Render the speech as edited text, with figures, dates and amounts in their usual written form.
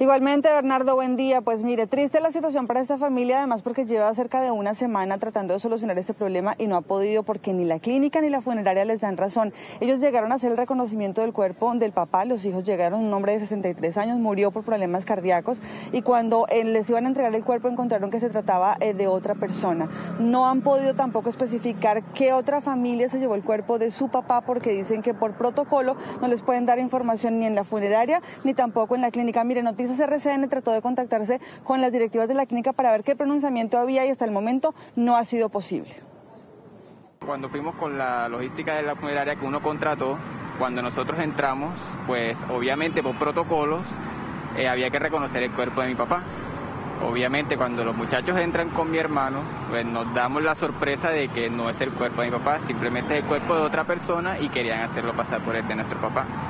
Igualmente, Bernardo, buen día. Pues mire, triste la situación para esta familia, además porque lleva cerca de una semana tratando de solucionar este problema y no ha podido porque ni la clínica ni la funeraria les dan razón. Ellos llegaron a hacer el reconocimiento del cuerpo del papá, los hijos llegaron, un hombre de 63 años murió por problemas cardíacos y cuando les iban a entregar el cuerpo encontraron que se trataba de otra persona. No han podido tampoco especificar qué otra familia se llevó el cuerpo de su papá porque dicen que por protocolo no les pueden dar información ni en la funeraria ni tampoco en la clínica. Mire, Noticias RCN trató de contactarse con las directivas de la clínica para ver qué pronunciamiento había y hasta el momento no ha sido posible. Cuando fuimos con la logística de la funeraria que uno contrató, cuando nosotros entramos, pues obviamente por protocolos había que reconocer el cuerpo de mi papá. Obviamente cuando los muchachos entran con mi hermano, pues nos damos la sorpresa de que no es el cuerpo de mi papá, simplemente es el cuerpo de otra persona y querían hacerlo pasar por el de nuestro papá.